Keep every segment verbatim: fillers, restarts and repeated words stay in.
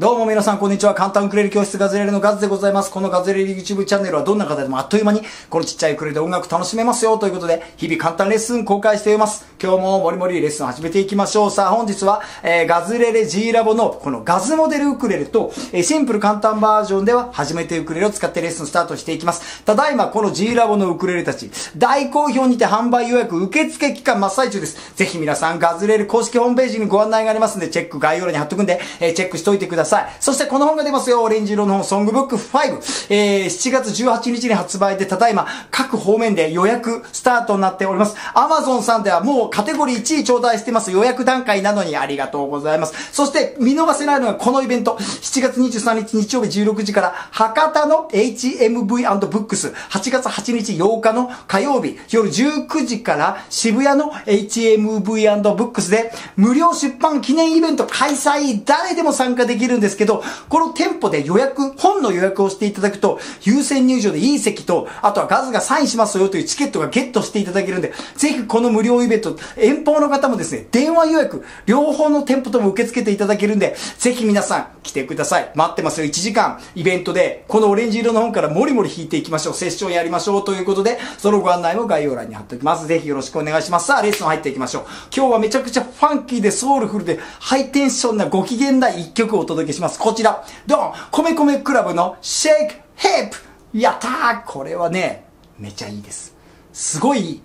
どうも皆さんこんにちは。簡単ウクレレ教室ガズレレのガズでございます。このガズレレ YouTube チャンネルはどんな方でもあっという間にこのちっちゃいウクレレで音楽楽しめますよということで、日々簡単レッスン公開しています。今日ももりもりレッスン始めていきましょう。さあ本日は、えー、ガズレレ G ラボのこのガズモデルウクレレと、えー、シンプル簡単バージョンでは初めてウクレレを使ってレッスンスタートしていきます。ただいまこの G ラボのウクレレたち、大好評にて販売予約受付期間真っ最中です。ぜひ皆さんガズレレ公式ホームページにご案内がありますんで、チェック概要欄に貼っとくんで、えー、チェックしておいてください。そしてこの本が出ますよ。オレンジ色の本、ソングブックファイブ。えー、しちがつじゅうはちにちに発売で、ただいま各方面で予約スタートになっております。Amazon さんではもうカテゴリーいちい頂戴してます。予約段階なのにありがとうございます。そして見逃せないのがこのイベント。しちがつにじゅうさんにち日曜日じゅうろくじから、博多の エイチエムブイアンドブックス。はちがつはちにちようかの火曜日夜じゅうくじから渋谷の エイチエムブイアンドブックス で無料出版記念イベント開催。誰でも参加できるんですけど、この店舗で予約、本の予約をしていただくと、優先入場でいい席と、あとはガズがサインしますよというチケットがゲットしていただけるんで、ぜひこの無料イベント、遠方の方もですね、電話予約、両方の店舗とも受け付けていただけるんで、ぜひ皆さん来てください。待ってますよ。いちじかんイベントで、このオレンジ色の本からもりもり引いていきましょう。セッションやりましょうということで、そのご案内も概要欄に貼っておきます。ぜひよろしくお願いします。さあ、レッスン入っていきましょう。今日はめちゃくちゃファンキーでソウルフルで、ハイテンションなご機嫌な一曲をお届けします。こちら、ドン！米米クラブの Shake Hip！ やったー！これはね、めちゃいいです。すごいいい。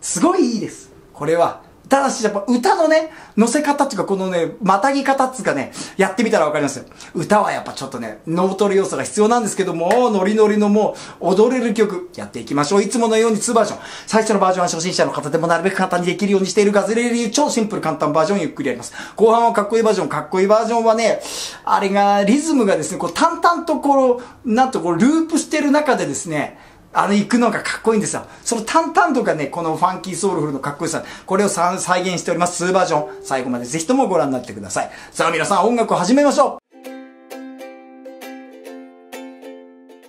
すごいいいです。これは、ただしやっぱ歌のね、乗せ方っていうかこのね、またぎ方っていうかね、やってみたらわかりますよ。歌はやっぱちょっとね、脳トレ要素が必要なんですけども、ノリノリのもう、踊れる曲、やっていきましょう。いつものようににバージョン。最初のバージョンは初心者の方でもなるべく簡単にできるようにしているガズレレ超シンプル簡単バージョンゆっくりやります。後半はかっこいいバージョン。かっこいいバージョンはね、あれが、リズムがですね、こう淡々とこう、なんとこう、ループしてる中でですね、あの、行くのがかっこいいんですよ。その淡々とかね、このファンキーソウルフルのかっこよさ、これを再現しております。にバージョン。最後までぜひともご覧になってください。さあ皆さん音楽を始めましょう。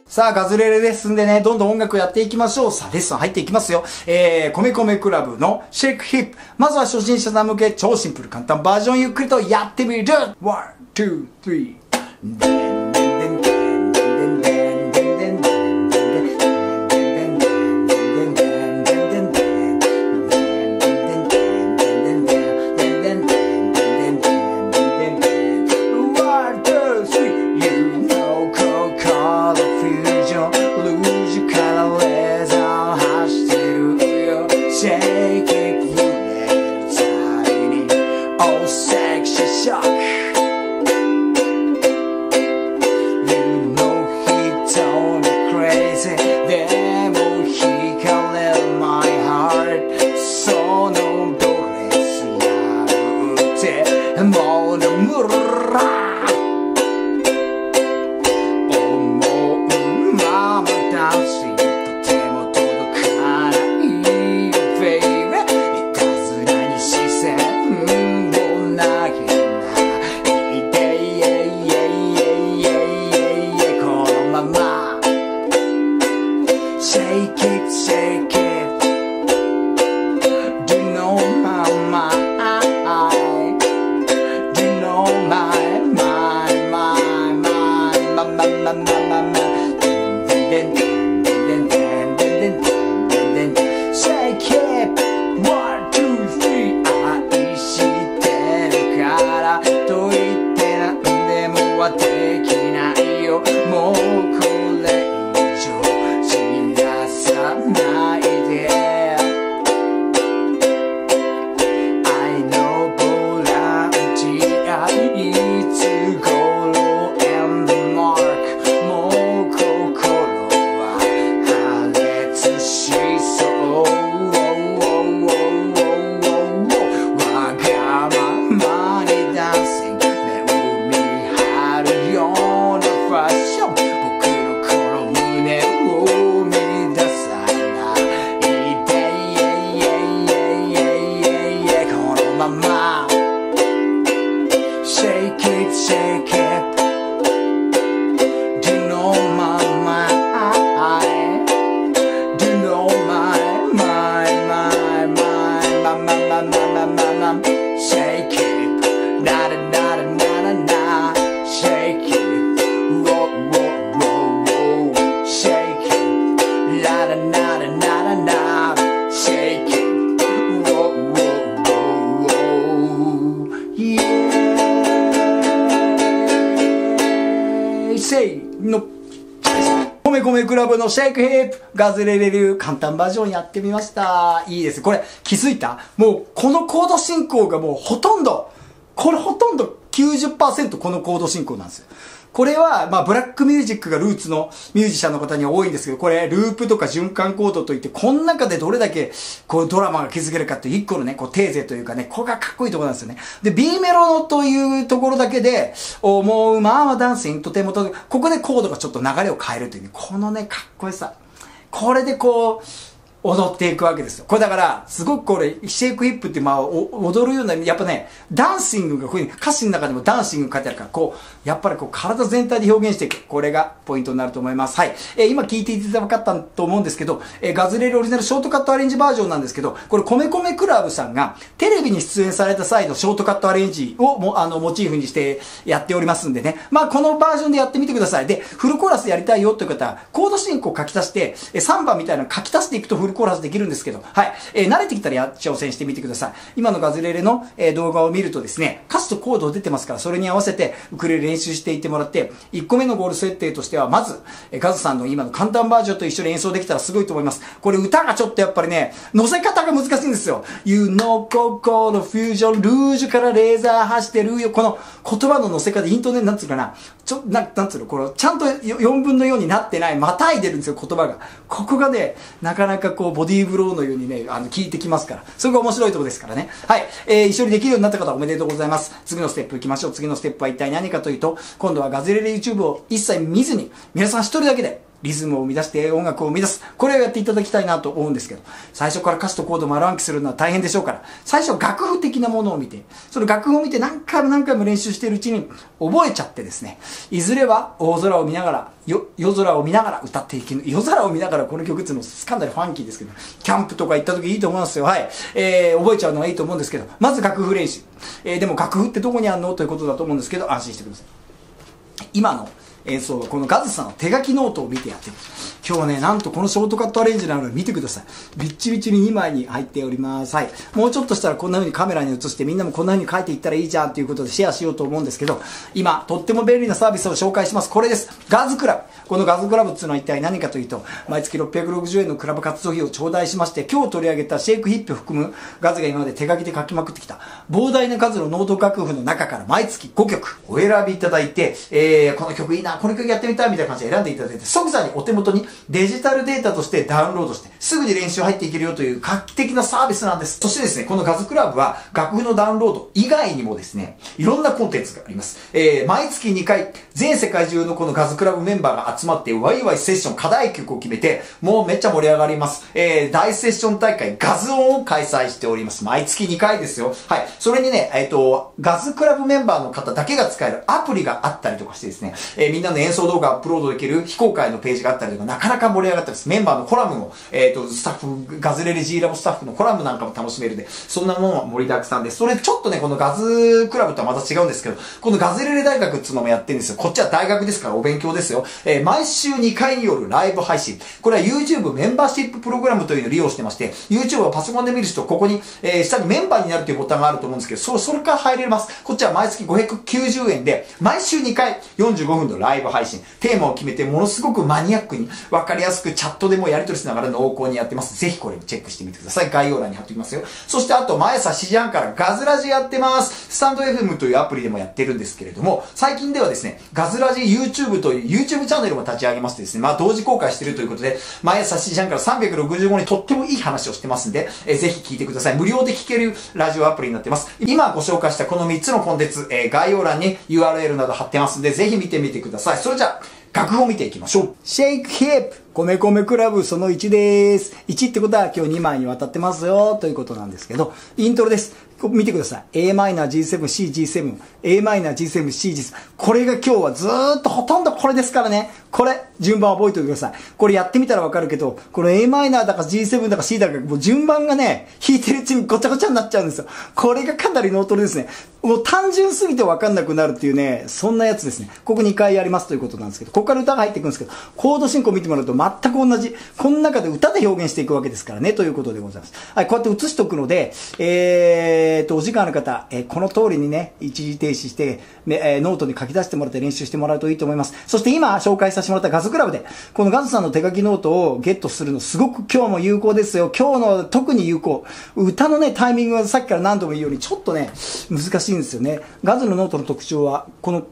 さあ、ガズレレレッスンでね、どんどん音楽やっていきましょう。さあ、レッスン入っていきますよ。えー、コメコメクラブのシェイクヒップ。まずは初心者さん向け、超シンプル簡単バージョンゆっくりとやってみる。ワン、ツー、スリー。Shake の米米クラブのシェイクヒップガズレレ流簡単バージョンやってみました。いいです。これ気づいた？もうこのコード進行がもうほとんど、これほとんど きゅうじゅっパーセント このコード進行なんですよ。これは、まあ、ブラックミュージックがルーツのミュージシャンの方には多いんですけど、これ、ループとか循環コードといって、この中でどれだけ、こう、ドラマが築けるかっていう一個のね、こう、テーゼというかね、ここがかっこいいところなんですよね。で、B メロというところだけで、思うままダンスインとてもと、ここでコードがちょっと流れを変えるという、このね、かっこよさ。これでこう、踊っていくわけですよ。これだから、すごくこれ、シェイクヒップって、まあ、踊るような、やっぱね、ダンシングが、こういう歌詞の中でもダンシング書いてあるから、こう、やっぱりこう、体全体で表現していく。これがポイントになると思います。はい。えー、今聞いていただかったと思うんですけど、えー、ガズレレオリジナルショートカットアレンジバージョンなんですけど、これ、米米クラブさんが、テレビに出演された際のショートカットアレンジをも、あの、モチーフにしてやっておりますんでね。まあ、このバージョンでやってみてください。で、フルコーラスやりたいよという方は、コード進行を書き足して、さんばんみたいなの書き足していくと、フルコーラスできるんですけど、はい。えー、慣れてきたらや挑戦してみてください。今のガズレレの、えー、動画を見るとですね、歌詞とコード出てますから、それに合わせてウクレレ練習していってもらって、いっこめのゴール設定としては、まず、えー、ガズさんの今の簡単バージョンと一緒に演奏できたらすごいと思います。これ歌がちょっとやっぱりね、乗せ方が難しいんですよ。You know, Coco のフュージョン、ルージュからレーザー走ってるよ。この言葉の乗せ方、イントネーションなんつうかな、ちょ、な、なんつうの、これ、ちゃんとよんぶんのよんになってない、またいでるんですよ、言葉が。ここがね、なかなかこうボディーブローのようにね、あの、効いてきますから。それが面白いところですからね。はい。えー、一緒にできるようになった方はおめでとうございます。次のステップ行きましょう。次のステップは一体何かというと、今度はガズレレ YouTube を一切見ずに、皆さん一人だけでリズムを生み出して音楽を生み出す。これをやっていただきたいなと思うんですけど、最初から歌詞とコードを丸暗記するのは大変でしょうから、最初楽譜的なものを見て、その楽譜を見て何回も何回も練習しているうちに覚えちゃってですね、いずれは大空を見ながら、よ夜空を見ながら歌っていく。夜空を見ながらこの曲っていうのスカンダルファンキーですけど、キャンプとか行った時いいと思うんですよ。はい。えー、覚えちゃうのはいいと思うんですけど、まず楽譜練習。えー、でも楽譜ってどこにあんのということだと思うんですけど、安心してください。今の演奏はこのガズさんの手書きノートを見てやってる。今日はね、なんとこのショートカットアレンジなので見てください。びっちびちににまいに入っております。はい。もうちょっとしたらこんな風にカメラに映してみんなもこんな風に書いていったらいいじゃんということでシェアしようと思うんですけど、今、とっても便利なサービスを紹介します。これです。ガズクラブ。このガズクラブっていうのは一体何かというと、毎月ろっぴゃくろくじゅうえんのクラブ活動費を頂戴しまして、今日取り上げたシェイクヒップを含むガズが今まで手書きで書きまくってきた膨大な数のノート楽譜の中から毎月ごきょくお選びいただいて、えー、この曲いいな、この曲やってみたいみたいな感じで選んでいただいて、即座にお手元にデジタルデータとしてダウンロードして、すぐに練習入っていけるよという画期的なサービスなんです。そしてですね、このガズクラブは楽譜のダウンロード以外にもですね、いろんなコンテンツがあります。えー、毎月にかい、全世界中のこのガズクラブメンバーが集まって、ワイワイセッション、課題曲を決めて、もうめっちゃ盛り上がります。えー、大セッション大会、ガズオンを開催しております。毎月にかいですよ。はい。それにね、えっと、ガズクラブメンバーの方だけが使えるアプリがあったりとかしてですね、えー、みんなの演奏動画アップロードできる非公開のページがあったりとか、なかなか盛り上がったです。メンバーのコラムを、えっと、スタッフ、ガズレレ G ラボスタッフのコラムなんかも楽しめるで、そんなものは盛りだくさんです。それちょっとね、このガズクラブとはまた違うんですけど、このガズレレ大学っていうのもやってるんですよ。こっちは大学ですからお勉強ですよ。えー、毎週にかいによるライブ配信。これは YouTube メンバーシッププログラムというのを利用してまして、YouTube をパソコンで見る人、ここに、えー、下にメンバーになるというボタンがあると思うんですけど、そ、それから入れます。こっちは毎月ごひゃくきゅうじゅうえんで、毎週にかいよんじゅうごふんのライブ配信。テーマを決めて、ものすごくマニアックに、わかりやすくチャットでもやり取りしながら濃厚にやってます。ぜひこれもチェックしてみてください。概要欄に貼っておきますよ。そしてあと、毎朝しちじはんからガズラジやってます。スタンド エフエム というアプリでもやってるんですけれども、最近ではですね、ガズラジ YouTube という YouTube チャンネルも立ち上げましてですね、まあ同時公開してるということで、毎朝しちじはんからさんびゃくろくじゅうごにんとってもいい話をしてますんで、えー、ぜひ聞いてください。無料で聞けるラジオアプリになってます。今ご紹介したこのみっつのコンテンツ、えー、概要欄に ユーアールエル など貼ってますんで、ぜひ見てみてください。それじゃあ、楽譜を見ていきましょう。Shake Hip!米米クラブそのいちです。いちってことは今日にまいにわたってますよということなんですけど、イントロです。見てください。エーマイナー、ジーセブン、シー、ジーセブン、エーマイナー、ジーセブン、シー、ジーセブン。これが今日はずーっとほとんどこれですからね。これ、順番覚えておいてください。これやってみたらわかるけど、この エーマイナー だか ジーセブン だか C だか、もう順番がね、弾いてるうちにごちゃごちゃになっちゃうんですよ。これがかなり脳トレですね。もう単純すぎてわかんなくなるっていうね、そんなやつですね。ここにかいやりますということなんですけど、ここから歌が入っていくんですけど、コード進行見てもらうと、全く同じ。この中で歌で表現していくわけですからね、ということでございます。はい、こうやって映しとくので、えー、えー、とお時間ある方、えー、この通りにね、一時停止して、ねえー、ノートに書き出してもらって練習してもらうといいと思います。そして今紹介させてもらったガズクラブで、このガズさんの手書きノートをゲットするのすごく今日も有効ですよ。今日の特に有効。歌のね、タイミングはさっきから何度も言うようにちょっとね、難しいんですよね。ガズのノートの特徴は、この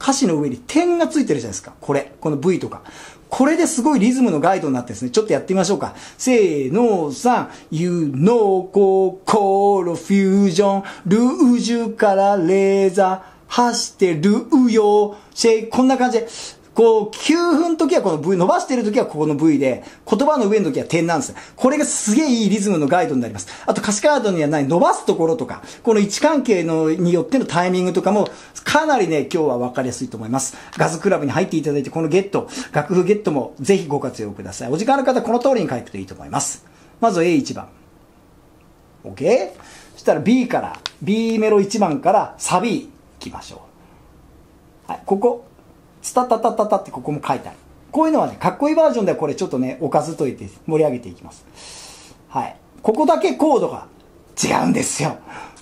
歌詞の上に点がついてるじゃないですか。これ。この ブイ とか。これですごいリズムのガイドになってですね、ちょっとやってみましょうか。せーのさん、You know 心フュージョン、ルージュからレーザー、走ってるよ、シェイ、こんな感じで、こう、きゅうふんの時はこの ブイ、伸ばしてる時はここの ブイ で、言葉の上の時は点なんです。これがすげえいいリズムのガイドになります。あと歌詞カードにはない伸ばすところとか、この位置関係のによってのタイミングとかも、かなりね、今日は分かりやすいと思います。ガズクラブに入っていただいて、このゲット、楽譜ゲットもぜひご活用ください。お時間ある方、この通りに書いてといいと思います。まず エーいちばん。OK？ そしたら ビー から、ビー メロいちばんからサビ行きましょう。はい、ここ、ツタタタタタってここも書いてある。こういうのはね、かっこいいバージョンではこれちょっとね、おかずといて盛り上げていきます。はい。ここだけコードが違うんですよ。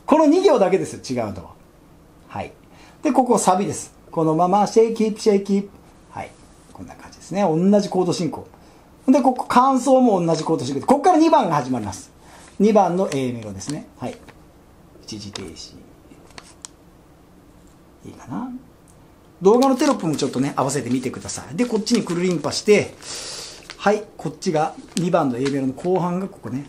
このに行だけですよ、違うのは。はい。で、ここサビです。このまま、Shake Hip! Shake Hip! はい。こんな感じですね。同じコード進行。で、ここ、間奏も同じコード進行で、ここからにばんが始まります。にばんの A メロですね。はい。一時停止。いいかな。動画のテロップもちょっとね、合わせてみてください。で、こっちにくるりんぱして、はい、こっちがにばんの A メロの後半がここね。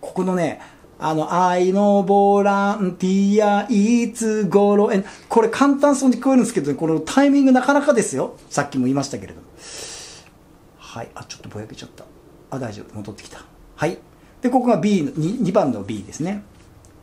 ここのね、あの、愛のボランティア、いつ頃へ、これ簡単そうに聞こえるんですけど、ね、このタイミングなかなかですよ。さっきも言いましたけれども。はい、あ、ちょっとぼやけちゃった。あ、大丈夫。戻ってきた。はい。で、ここが B の、にばんの B ですね。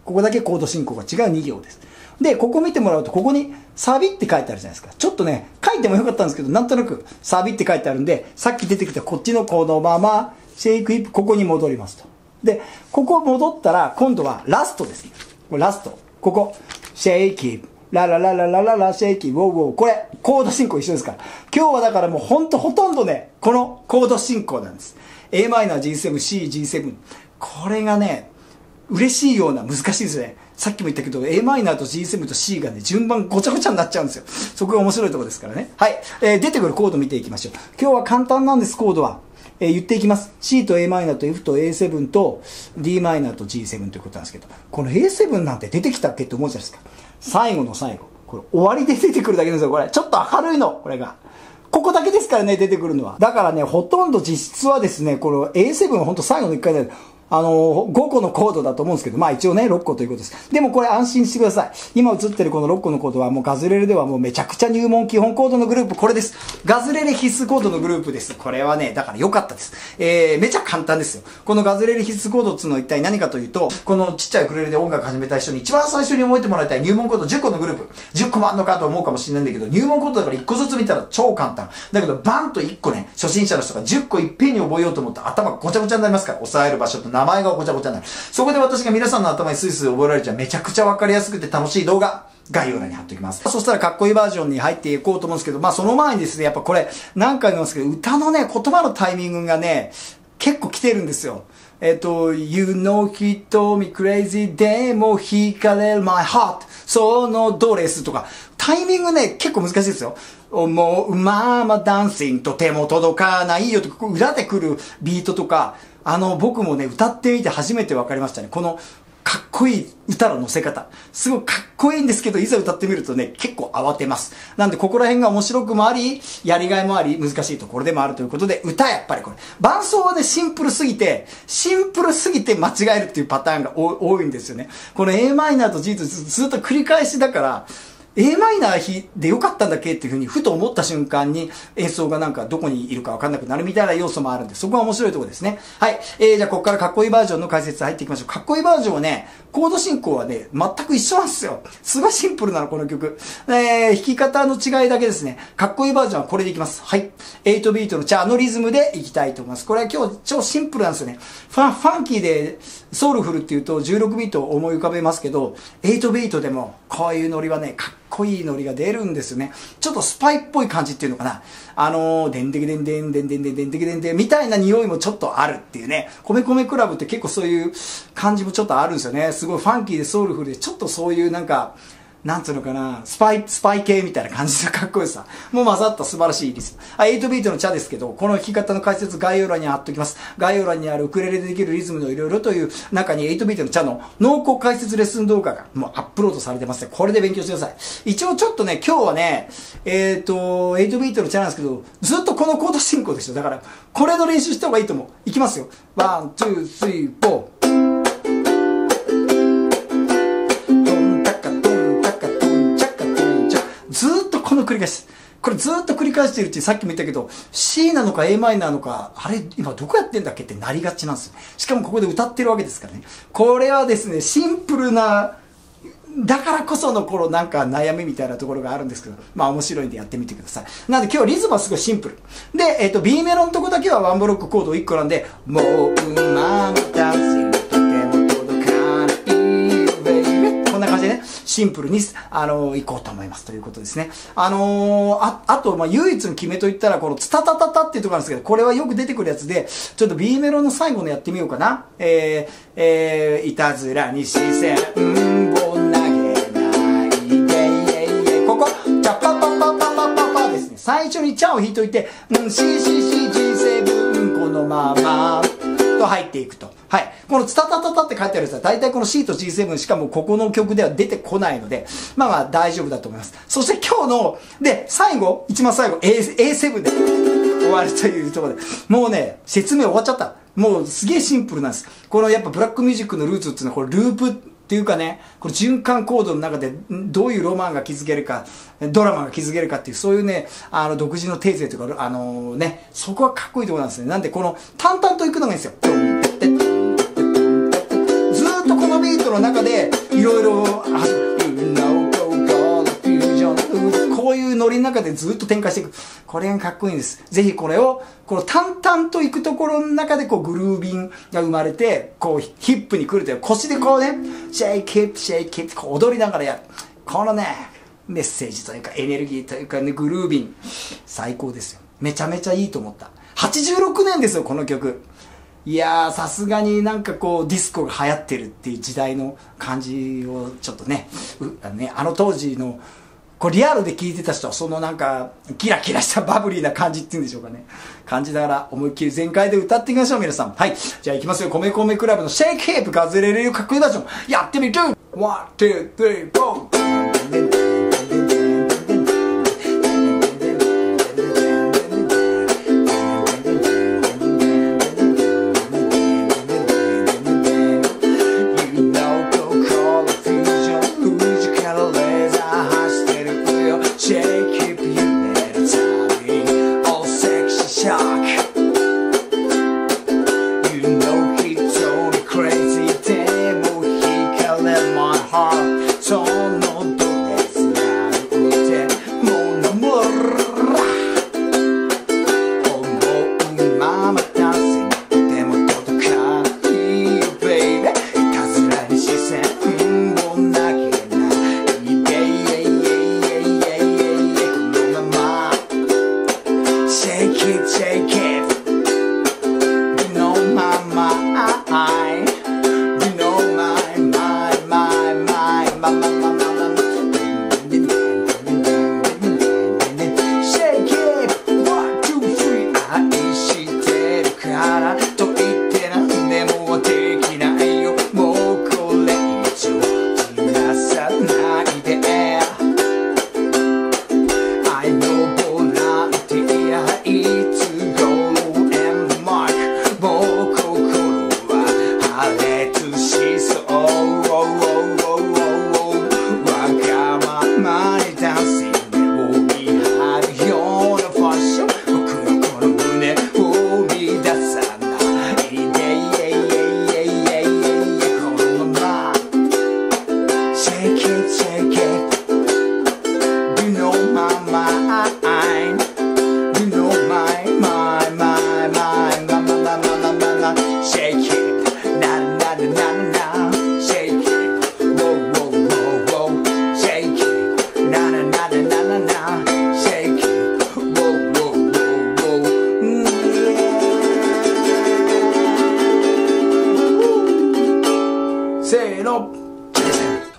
ここだけコード進行が違うに行です。で、ここ見てもらうと、ここにサビって書いてあるじゃないですか。ちょっとね、書いてもよかったんですけど、なんとなくサビって書いてあるんで、さっき出てきたこっちのこのまま、シェイクヒップ、ここに戻りますと。で、ここ戻ったら、今度はラストですね。これラスト。ここ。シェイクヒップ。ラララララララ、シェイクヒップ、ウォーウォー。これ、コード進行一緒ですから。今日はだからもうほんとほとんどね、このコード進行なんです。エーマイナー、ジーセブン、シー、ジーセブン。これがね、嬉しいような難しいですね。さっきも言ったけど、エーマイナー と ジーセブン と シー がね、順番ごちゃごちゃになっちゃうんですよ。そこが面白いところですからね。はい。えー、出てくるコード見ていきましょう。今日は簡単なんです、コードは。えー、言っていきます。C と エーマイナー と F と エーセブン と ディーマイナー と ジーセブン ということなんですけど、この エーセブン なんて出てきたっけって思うじゃないですか。最後の最後。これ、終わりで出てくるだけなんですよ、これ。ちょっと明るいの、これが。ここだけですからね、出てくるのは。だからね、ほとんど実質はですね、この エーセブン はほんと最後のいっかいで、あのー、ごこのコードだと思うんですけど、まあ一応ね、ろっこということです。でもこれ安心してください。今映ってるこのろっこのコードはもうガズレレではもうめちゃくちゃ入門基本コードのグループ、これです。ガズレレ必須コードのグループです。これはね、だから良かったです。えー、めちゃ簡単ですよ。このガズレレ必須コードっていうのは一体何かというと、このちっちゃいウクレレで音楽始めた人に一番最初に覚えてもらいたい入門コードじゅっこのグループ。じゅっこもあんのかと思うかもしれないんだけど、入門コードだからいっこずつ見たら超簡単。だけどバンといっこね、初心者の人がじゅっこいっぺんに覚えようと思ったら頭ごちゃごちゃになりますから、押さえる場所と名前がごちゃごちゃになる。そこで私が皆さんの頭にスイスイ覚えられちゃうめちゃくちゃわかりやすくて楽しい動画、概要欄に貼っておきます。そしたらかっこいいバージョンに入っていこうと思うんですけど、まあその前にですね、やっぱこれ何回も言いますけど、歌のね、言葉のタイミングがね、結構来てるんですよ。えっと、You know 瞳 crazy でも惹かれる my heart そのドレスとか、タイミングね、結構難しいですよ。もう、まあまあダンシンと手も届かないよとか、裏で来るビートとか、あの、僕もね、歌ってみて初めて分かりましたね。この、かっこいい歌の乗せ方。すごいかっこいいんですけど、いざ歌ってみるとね、結構慌てます。なんで、ここら辺が面白くもあり、やりがいもあり、難しいところでもあるということで、歌やっぱりこれ。伴奏はね、シンプルすぎて、シンプルすぎて間違えるっていうパターンが多いんですよね。この エーマイナー と G とずっと繰り返しだから、エーマイナー で良かったんだっけっていうふうにふと思った瞬間に演奏がなんかどこにいるかわかんなくなるみたいな要素もあるんで、そこが面白いところですね。はい。えー、じゃあここからかっこいいバージョンの解説入っていきましょう。かっこいいバージョンはね、コード進行はね、全く一緒なんですよ。すごいシンプルなの、この曲。えー、弾き方の違いだけですね。かっこいいバージョンはこれでいきます。はい。はちビートのチャーのリズムでいきたいと思います。これは今日超シンプルなんですよね。ファン、ファンキーで、ソウルフルっていうとじゅうろくビートを思い浮かべますけど、はちビートでもこういうノリはね、かっこいいノリが出るんですよね。ちょっとスパイっぽい感じっていうのかな。あのー、でんでけでんでんでんでんでんでんでけでんでんみたいな匂いもちょっとあるっていうね。米米クラブって結構そういう感じもちょっとあるんですよね。すごいファンキーでソウルフルで、ちょっとそういうなんか、なんつうのかな、スパイ、スパイ系みたいな感じのかっこよさ。もう混ざった素晴らしいリズム。あ、はちビートのチャですけど、この弾き方の解説概要欄に貼っときます。概要欄にあるウクレレでできるリズムのいろいろという中にはちビートのチャの濃厚解説レッスン動画がもうアップロードされてますね。これで勉強してください。一応ちょっとね、今日はね、えっと、はちビートのチャなんですけど、ずっとこのコード進行でした。だから、これの練習した方がいいと思う。いきますよ。ワン、ツー、スリー、フォー。この繰り返し。これずっと繰り返しているうちに、さっきも言ったけど、C なのか エーマイナー なのか、あれ、今どこやってんだっけってなりがちなんですよ。しかもここで歌ってるわけですからね。これはですね、シンプルな、だからこその頃なんか悩みみたいなところがあるんですけど、まあ面白いんでやってみてください。なんで今日リズムはすごいシンプル。で、えっと、B メロのとこだけはワンブロックコードいっこなんで、もううまみだぜ。こんな感じでね、シンプルに、あのー、いこうと思いますということですね。あのー、あ、あと、まあ、唯一の決めといったら、この、ツタタタタっていうところなんですけど、これはよく出てくるやつで、ちょっと B メロの最後のやってみようかな。えー、えー、いたずらに視線を投げないで、いえいえいえ、ここ、チャパパパパパパパですね。最初にチャを弾いといて、うん、シシシ人生分、このまま、と入っていくと。はい。このツタタタタって書いてあるやつは、大体この C と ジーセブン しかもここの曲では出てこないので、まあまあ大丈夫だと思います。そして今日の、で、最後、一番最後、エーセブン で終わるというところで、もうね、説明終わっちゃった。もうすげえシンプルなんです。このやっぱブラックミュージックのルーツっていうのは、これループっていうかね、この循環コードの中でどういうロマンが築けるか、ドラマが築けるかっていう、そういうね、あの、独自のテーゼとか、あのね、そこはかっこいいところなんですね。なんでこの、淡々といくのがいいんですよ。の中でいろいろこういうノリの中でずっと展開していく、これがかっこいいんです。ぜひこれをこの淡々といくところの中でこうグルービンが生まれて、こうヒップに来るという、腰でこうね、Shake Hip! Shake Hip! こう踊りながらやる、このねメッセージというかエネルギーというかね、グルービン最高ですよ。めちゃめちゃいいと思った。はちじゅうろくねんですよ、この曲。いやー、さすがになんかこうディスコが流行ってるっていう時代の感じをちょっとね、う、ね、あの当時のこうリアルで聴いてた人はそのなんかキラキラしたバブリーな感じっていうんでしょうかね、感じながら思いっきり全開で歌っていきましょう皆さん。はい、じゃあいきますよ。米米クラブの Shake Hip! ガズレレよかっこいいバージョンやってみる。 ワン、ツー、スリー、フォー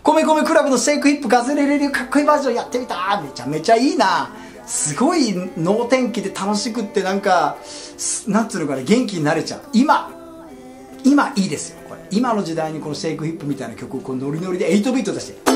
米米クラブのシェイクヒップガズレレ流かっこいいバージョンやってみた。めちゃめちゃいいな。すごい能天気で楽しくって、なんかなんつうのかね、元気になれちゃう。今今いいですよこれ。今の時代にこのシェイクヒップみたいな曲をこうノリノリではちビート出して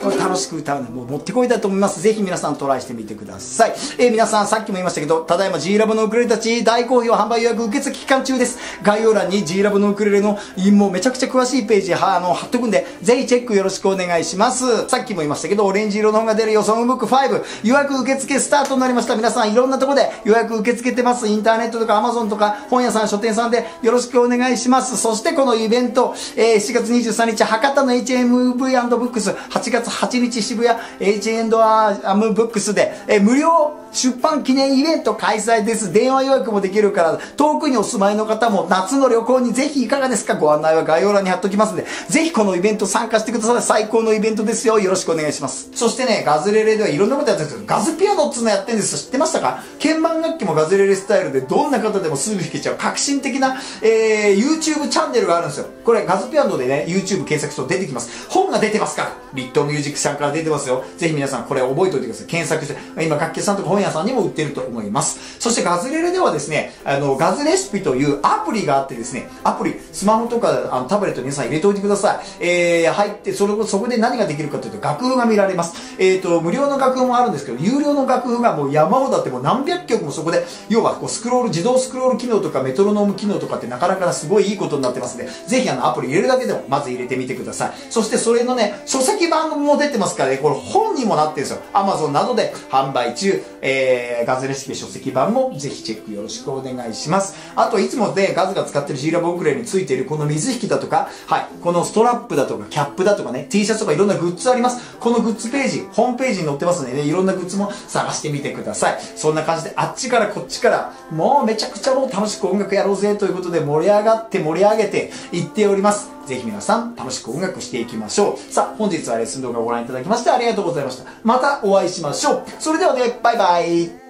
これ楽しく歌うのもう持ってこいだと思います。ぜひ皆さんトライしてみてください。えー、皆さんさっきも言いましたけど、ただいま G ラボのウクレレたち大好評販売予約受付期間中です。概要欄に G ラボのウクレレのもうめちゃくちゃ詳しいページはあの貼っとくんで、ぜひチェックよろしくお願いします。さっきも言いましたけど、オレンジ色の本が出るよソングブックファイブ予約受付スタートになりました。皆さんいろんなところで予約受け付けてます。インターネットとか アマゾン とか本屋さん書店さんでよろしくお願いします。そしてこのイベント、えー、しちがつにじゅうさんにち博多の エイチエムブイアンドブックス、はちがつはちにち渋谷 エイチエムブイアンドブックス で、え無料出版記念イベント開催です。電話予約もできるから、遠くにお住まいの方も夏の旅行にぜひいかがですか。ご案内は概要欄に貼っときますんで、ぜひこのイベント参加してください。最高のイベントですよ。よろしくお願いします。そしてね、ガズレレではいろんなことやってるんですけど、ガズピアノっつうのやってるんです。知ってましたか。鍵盤楽器もガズレレスタイルで、どんな方でもすぐ弾けちゃう革新的な、えー、ユーチューブ チャンネルがあるんですよ。これガズピアノでね、ユーチューブ 検索すると出てきます。本が出てますから、リットミュージックさんから出てますよ。ぜひ皆さんこれ覚えておいてください。検索して、今楽器さんとか本屋さんにも売ってると思います。そしてガズレレではですね、あのガズレシピというアプリがあってですね、アプリスマホとかあのタブレット皆さん入れておいてください。えー、入ってそれそこで何ができるかというと楽譜が見られます。えーと無料の楽譜もあるんですけど、有料の楽譜がもう山ほどあって、もう何百曲もそこで、要はこうスクロール自動スクロール機能とかメトロノーム機能とかってなかなかすごいいいことになってますので、ぜひあのアプリ入れるだけでもまず入れてみてください。そしてそれのね、書籍版も出てますからね、これ本にもなってるんですよ。 アマゾン などで販売中。えー、ガズレシピ書籍版もぜひチェックよろしくお願いします。あといつもで、ね、ガズが使ってる G ラボウクレレについているこの水引きだとか、はい、このストラップだとかキャップだとかね、ティーシャツとかいろんなグッズあります。このグッズページホームページに載ってますのでね、いろんなグッズも探してみてください。そんな感じであっちからこっちからもうめちゃくちゃもう楽しく音楽やろうぜということで、盛り上がって盛り上げていっております。ぜひ皆さん楽しく音楽していきましょう。さあ本日はレッスン動画をご覧いただきましてありがとうございました。またお会いしましょう。それではね、バイバイ。